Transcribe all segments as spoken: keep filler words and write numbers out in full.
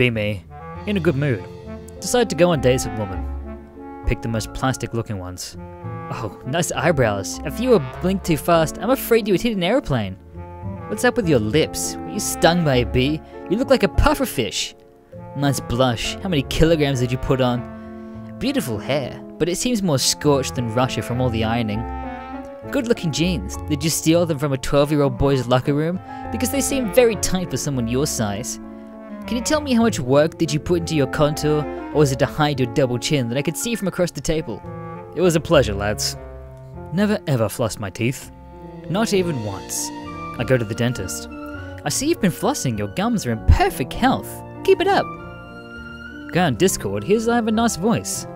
be me, in a good mood, decide to go on dates with women. Pick the most plastic looking ones. Oh, nice eyebrows. If you were blinked too fast, I'm afraid you would hit an airplane. What's up with your lips? Were you stung by a bee? You look like a puffer fish. Nice blush. How many kilograms did you put on? Beautiful hair, but it seems more scorched than Russia from all the ironing. Good looking jeans. Did you steal them from a twelve year old boy's locker room? Because they seem very tight for someone your size. Can you tell me how much work did you put into your contour, or was it to hide your double chin that I could see from across the table? It was a pleasure, lads. Never ever floss my teeth. Not even once. I go to the dentist. I see you've been flossing, your gums are in perfect health. Keep it up. Go on Discord, here's I have a nice voice.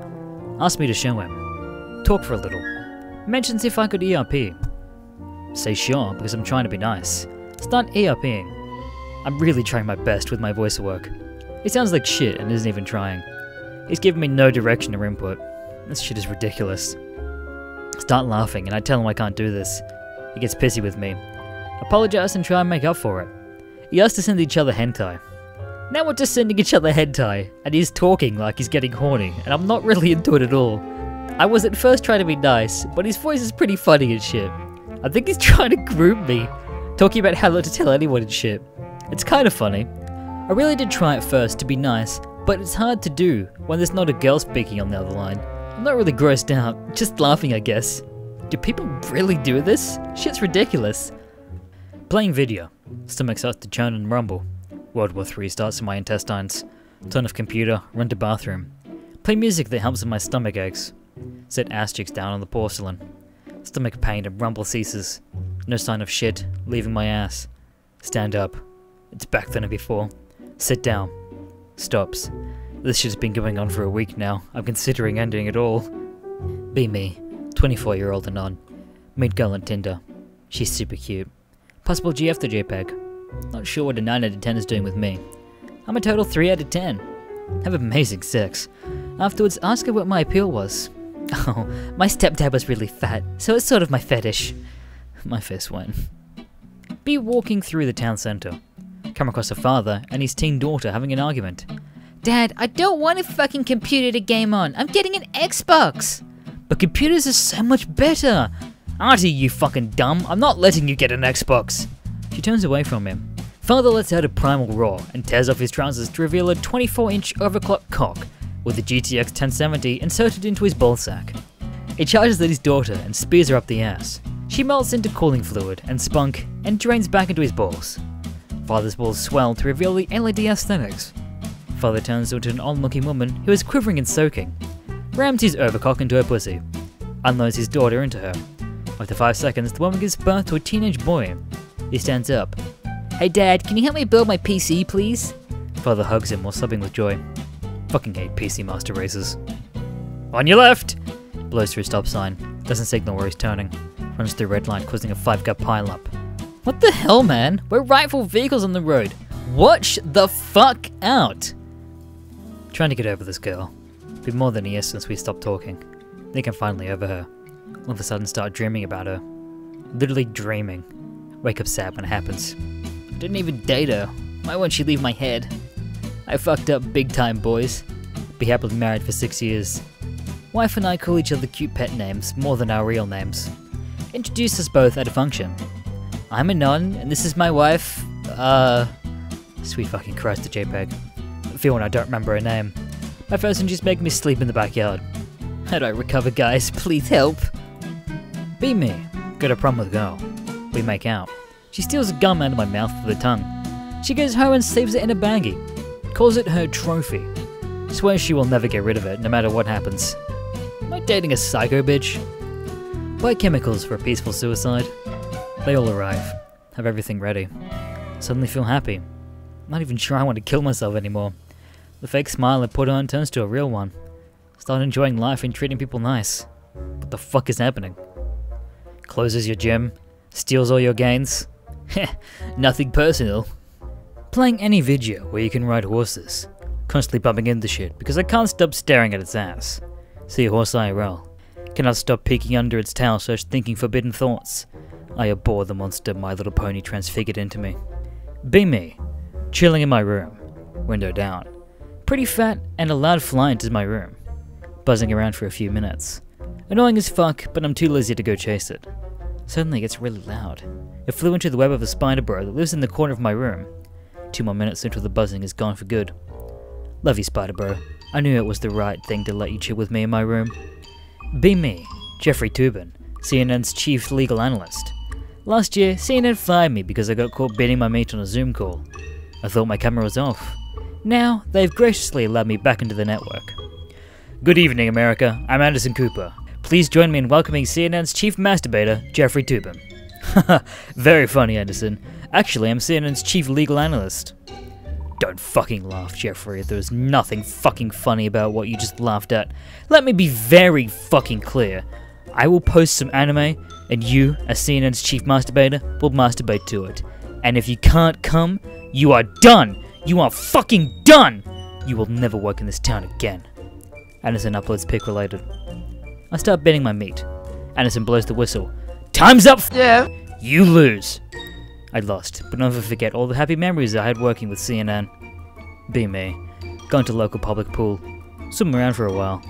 Ask me to show him. Talk for a little. Mentions if I could E R P. Say sure, because I'm trying to be nice. Start ERPing. I'm really trying my best with my voice work. It sounds like shit and isn't even trying. He's giving me no direction or input. This shit is ridiculous. Start laughing and I tell him I can't do this. He gets pissy with me. Apologize and try and make up for it. He asked to send each other hentai. Now we're just sending each other hentai, and he's talking like he's getting horny, and I'm not really into it at all. I was at first trying to be nice, but his voice is pretty funny and shit. I think he's trying to groom me, talking about how not to tell anyone and shit. It's kind of funny. I really did try at first to be nice, but it's hard to do when there's not a girl speaking on the other line. I'm not really grossed out, just laughing I guess. Do people really do this? Shit's ridiculous. Playing video. Stomach starts to churn and rumble. World War three starts in my intestines. Turn off computer, run to bathroom. Play music that helps with my stomach aches. Set asterisks down on the porcelain. Stomach pain and rumble ceases. No sign of shit, leaving my ass. Stand up. It's back thinner before. Sit down. Stops. This shit's been going on for a week now. I'm considering ending it all. Be me. twenty-four year old and on. Meet girl on Tinder. She's super cute. Possible G F to JPEG. Not sure what a nine out of ten is doing with me. I'm a total three out of ten. Have amazing sex. Afterwards, ask her what my appeal was. Oh, my stepdad was really fat, so it's sort of my fetish. My face went. Be walking through the town centre. Come across a father and his teen daughter having an argument. Dad, I don't want a fucking computer to game on. I'm getting an Xbox. But computers are so much better. Auntie, you fucking dumb. I'm not letting you get an Xbox. She turns away from him. Father lets out a primal roar and tears off his trousers to reveal a twenty-four inch overclocked cock with a G T X ten seventy inserted into his ballsack. He charges at his daughter and spears her up the ass. She melts into cooling fluid and spunk and drains back into his balls. Father's balls swell to reveal the L E D aesthetics. Father turns into an on-looking woman who is quivering and soaking. Rams his overcock into her pussy. Unloads his daughter into her. After five seconds, the woman gives birth to a teenage boy. He stands up. Hey Dad, can you help me build my P C, please? Father hugs him while sobbing with joy. Fucking hate P C master races. On your left! Blows through a stop sign. Doesn't signal where he's turning. Runs through red light, causing a five-car pile-up. What the hell, man? We're rightful vehicles on the road. Watch the fuck out! Trying to get over this girl. Been more than a year since we stopped talking. Think I'm finally over her. All of a sudden start dreaming about her. Literally dreaming. Wake up sad when it happens. I didn't even date her. Why won't she leave my head? I fucked up big time, boys. Be happily married for six years. Wife and I call each other cute pet names more than our real names. Introduced us both at a function. I'm Anon, and this is my wife, uh... Sweet fucking Christ, a JPEG. I feel when I don't remember her name. My first one just made me sleep in the backyard. How do I recover, guys? Please help. Be me. Go to prom with a girl. We make out. She steals a gum out of my mouth with her tongue. She goes home and saves it in a baggie. Calls it her trophy. Swears she will never get rid of it, no matter what happens. Am I dating a psycho bitch? Buy chemicals for a peaceful suicide. They all arrive. Have everything ready. Suddenly feel happy. Not even sure I want to kill myself anymore. The fake smile I put on turns to a real one. Start enjoying life and treating people nice. What the fuck is happening? Closes your gym, steals all your gains. Heh, nothing personal. Playing any video where you can ride horses. Constantly bumping into shit because I can't stop staring at its ass. See a horse I R L. Cannot stop peeking under its tail search thinking forbidden thoughts. I abhor the monster My Little Pony transfigured into me. Be me. Chilling in my room. window down. Pretty fat and a loud fly into my room, buzzing around for a few minutes. Annoying as fuck, but I'm too lazy to go chase it. Suddenly it gets really loud. It flew into the web of a spider bro that lives in the corner of my room. Two more minutes until the buzzing is gone for good. Love you, spider bro. I knew it was the right thing to let you chill with me in my room. Be me, Jeffrey Toobin, C N N's chief legal analyst. Last year, C N N fired me because I got caught beating my meat on a Zoom call. I thought my camera was off. Now, they've graciously allowed me back into the network. Good evening, America. I'm Anderson Cooper. Please join me in welcoming C N N's chief masturbator, Jeffrey Toobin. Haha, very funny, Anderson. Actually, I'm C N N's chief legal analyst. Don't fucking laugh, Jeffrey. There was nothing fucking funny about what you just laughed at. Let me be very fucking clear. I will post some anime, and you, as C N N's chief masturbator, will masturbate to it. And if you can't come, you are done! You are fucking done! You will never work in this town again. Anderson uploads pic related. I start betting my meat. Anderson blows the whistle. Time's up! Yeah. You lose! I lost, but never forget all the happy memories I had working with C N N. Be me. Gone to local public pool. Swim around for a while.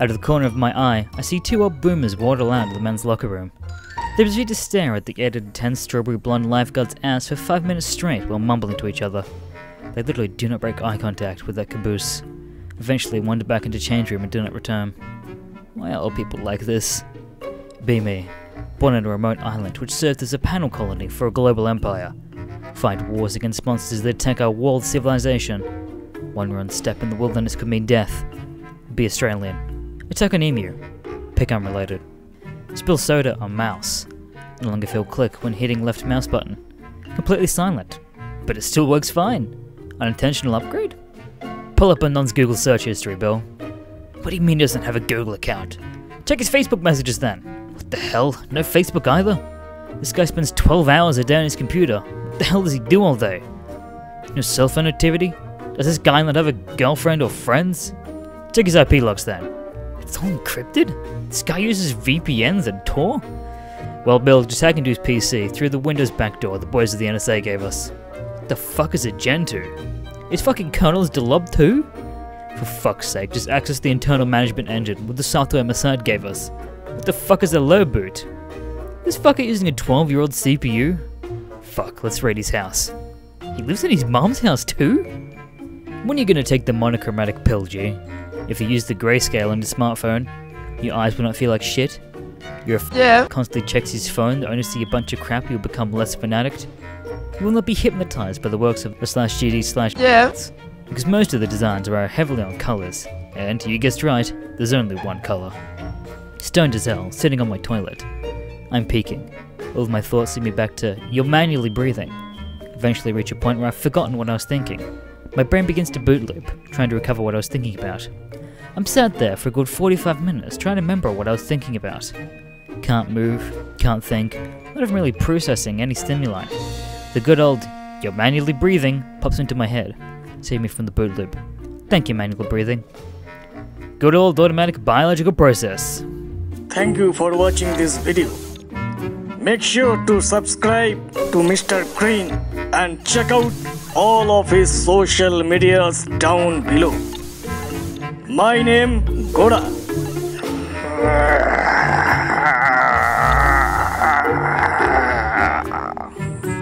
Out of the corner of my eye, I see two old boomers waddle out of the men's locker room. They proceed to stare at the edited tense strawberry blonde lifeguard's ass for five minutes straight while mumbling to each other. They literally do not break eye contact with that caboose. Eventually wander back into change room and do not return. Why are old people like this? Be me. Born on a remote island which served as a panel colony for a global empire. Fight wars against monsters that attack our world civilization. One wrong step in the wilderness could mean death. Be Australian. Attack an emu. Pick unrelated. Spill soda on mouse. No longer feel click when hitting left mouse button. Completely silent. But it still works fine. Unintentional upgrade? Pull up Anon's Google search history, Bill. What do you mean he doesn't have a Google account? Check his Facebook messages then. What the hell? No Facebook either? This guy spends twelve hours a day on his computer. What the hell does he do all day? No cell phone activity? Does this guy not have a girlfriend or friends? Check his I P logs then. It's all encrypted? This guy uses V P Ns and Tor? Well, Bill, just hack into his P C through the Windows backdoor the boys of the N S A gave us. What the fuck is a Gentoo? Is fucking kernels delob too? For fuck's sake, just access the internal management engine with the software Mossad gave us. What the fuck is a low boot? This fucker using a twelve year old C P U? Fuck, let's raid his house. He lives in his mom's house too? When are you gonna take the monochromatic pill, G? If you use the grayscale on your smartphone, your eyes will not feel like shit. Your f yeah. constantly checks his phone to only see a bunch of crap, you'll become less of an addict. You will not be hypnotized by the works of the slash G D slash yeah. because most of the designs are heavily on colors. And you guessed right, there's only one color. Stoned as hell, sitting on my toilet. I'm peeking. All of my thoughts send me back to you're manually breathing. Eventually reach a point where I've forgotten what I was thinking. My brain begins to boot loop, trying to recover what I was thinking about. I'm sat there for a good forty-five minutes trying to remember what I was thinking about. Can't move, can't think, not even really processing any stimuli. The good old, you're manually breathing, pops into my head, saving me from the boot loop. Thank you, manual breathing. Good old automatic biological process. Thank you for watching this video. Make sure to subscribe to Mister Green and check out all of his social medias down below. My name, Goda.